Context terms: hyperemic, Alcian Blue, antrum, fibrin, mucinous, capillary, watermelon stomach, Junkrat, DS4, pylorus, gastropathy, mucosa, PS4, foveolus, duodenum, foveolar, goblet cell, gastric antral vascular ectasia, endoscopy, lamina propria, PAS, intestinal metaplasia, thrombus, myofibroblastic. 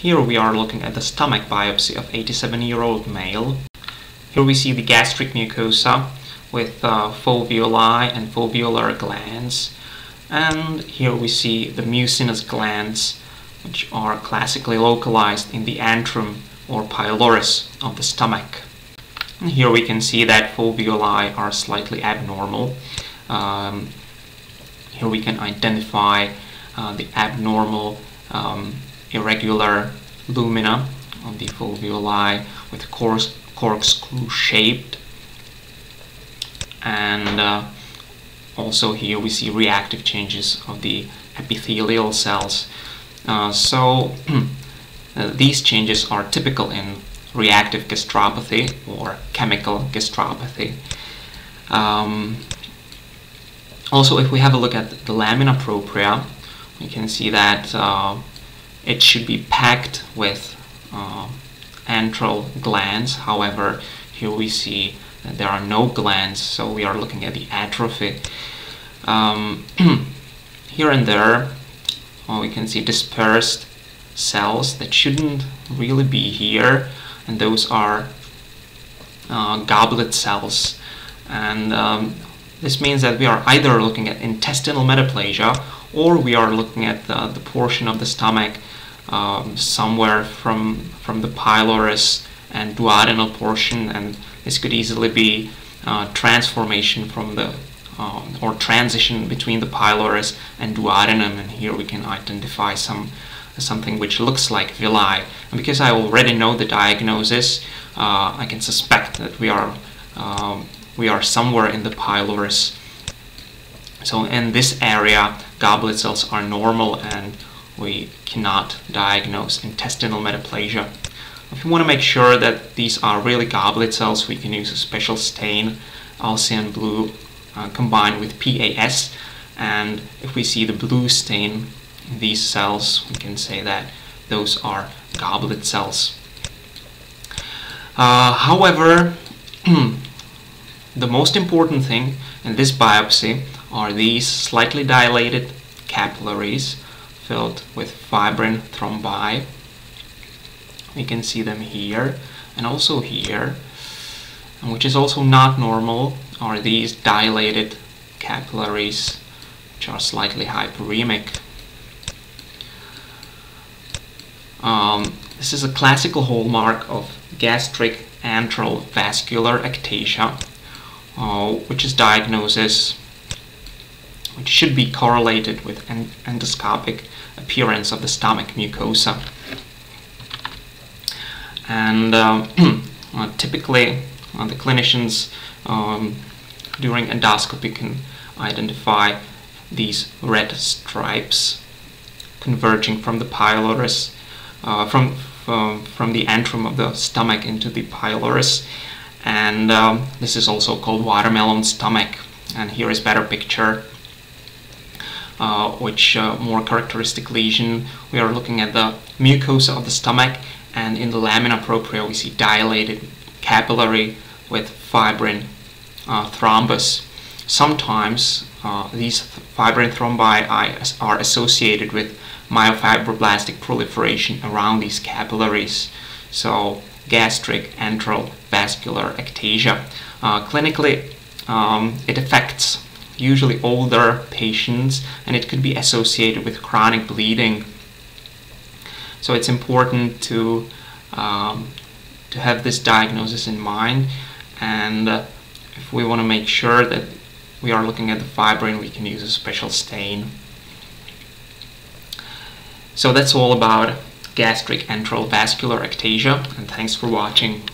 Here we are looking at the stomach biopsy of 87-year-old male. Here we see the gastric mucosa with foveoli and foveolar glands. And here we see the mucinous glands, which are classically localized in the antrum or pylorus of the stomach. And here we can see that foveoli are slightly abnormal. Here we can identify the abnormal irregular lumina of the foveoli with corkscrew shaped. And also here we see reactive changes of the epithelial cells. These changes are typical in reactive gastropathy or chemical gastropathy. Also, if we have a look at the lamina propria, we can see that it should be packed with antral glands. However, here we see that there are no glands, so we are looking at the atrophy. Here and there, we can see dispersed cells that shouldn't really be here, and those are goblet cells. And this means that we are either looking at intestinal metaplasia, or we are looking at the portion of the stomach somewhere from the pylorus and duodenal portion, and this could easily be transformation from the or transition between the pylorus and duodenum. And here we can identify something which looks like villi. And because I already know the diagnosis, I can suspect that we are somewhere in the pylorus. So in this area, goblet cells are normal and we cannot diagnose intestinal metaplasia. If you want to make sure that these are really goblet cells, we can use a special stain, Alcian Blue, combined with PAS. And if we see the blue stain in these cells, we can say that those are goblet cells. However, the most important thing in this biopsy are these slightly dilated capillaries filled with fibrin thrombi. We can see them here and also here, and which is also not normal are these dilated capillaries, which are slightly hyperemic. This is a classical hallmark of gastric antral vascular ectasia, which is diagnosis which should be correlated with endoscopic appearance of the stomach mucosa. And typically the clinicians during endoscopy can identify these red stripes converging from the pylorus, from the antrum of the stomach into the pylorus. And this is also called watermelon stomach. And here is a better picture, more characteristic lesion. We are looking at the mucosa of the stomach, and in the lamina propria we see dilated capillary with fibrin thrombus. Sometimes these fibrin thrombi are associated with myofibroblastic proliferation around these capillaries. So gastric antral vascular ectasia. Clinically, it affects usually older patients, and it could be associated with chronic bleeding. So it's important to have this diagnosis in mind. And if we want to make sure that we are looking at the fibrin, we can use a special stain. So that's all about gastric antral vascular ectasia, and thanks for watching.